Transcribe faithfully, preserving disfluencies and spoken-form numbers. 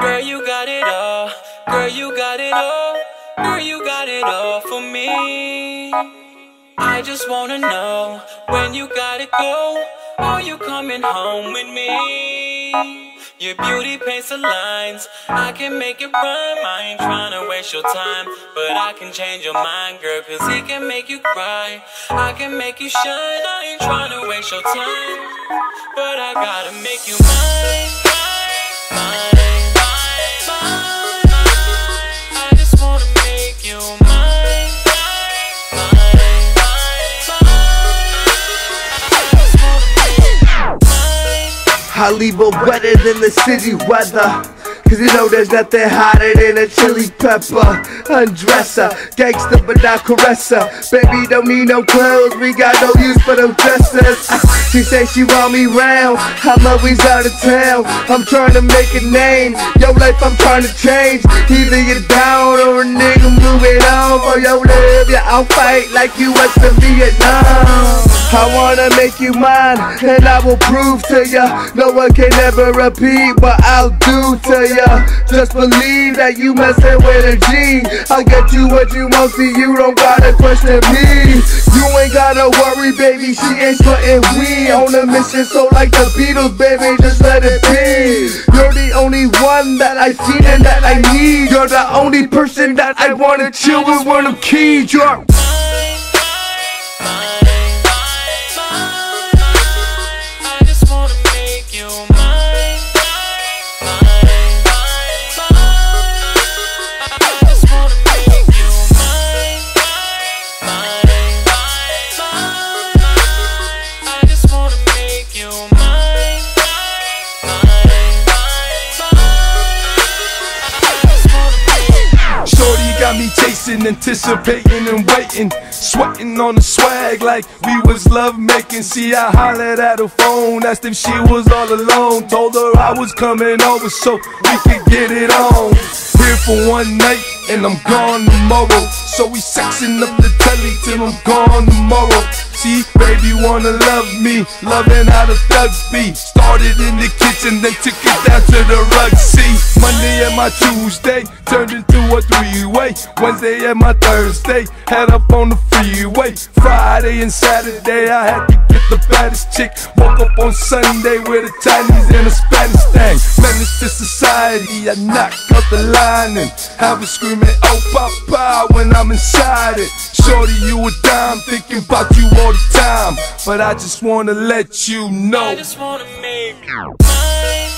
Girl, you got it all. Girl, you got it all. Girl, you got it all for me. I just wanna know when you gotta go. Are you coming home with me? Your beauty paints the lines. I can make it rhyme. I ain't tryna waste your time, but I can change your mind, girl, cause he can make you cry. I can make you shine. I ain't tryna waste your time, but I gotta make you mine. I leave her wetter than the city weather, cause you know there's nothing hotter than a chili pepper. Undresser, gangster but not caresser. Baby don't need no clothes, we got no use for them dresses. She say she want me round, I'm always out of town. I'm trying to make a name, your life I'm trying to change. Either you're down or a nigga move it on. For your live, yeah I'll fight like you was in Vietnam. I wanna make you mine, and I will prove to ya. No one can ever repeat what I'll do to ya. Just believe that you messin' with a G. I'll get you what you want, see you don't gotta question me. You ain't gotta worry, baby, she ain't sweating we. On a mission, so like the Beatles, baby, just let it be. You're the only one that I see and that I need. You're the only person that I wanna chill with when I'm keyed. You're me chasing, anticipating and waiting, sweating on the swag like we was lovemaking. See, I hollered at her phone, asked if she was all alone. Told her I was coming over so we could get it on. Here for one night and I'm gone tomorrow, so we sexing up the telly till I'm gone tomorrow. See, baby wanna love me, loving how the thugs be. Started in the kitchen, then took it down to the rug. See, Monday and my Tuesday turned into a three-way. Wednesday and my Thursday had up on the freeway. Friday and Saturday I had to get the baddest chick. Woke up on Sunday with a Chinese and a Spanish thing. Menace to society, I knock out the line and have a screaming oh papa when I'm inside it. Shorty, you a dime, thinking about you all the time, but I just wanna let you know. I just wanna make you mine.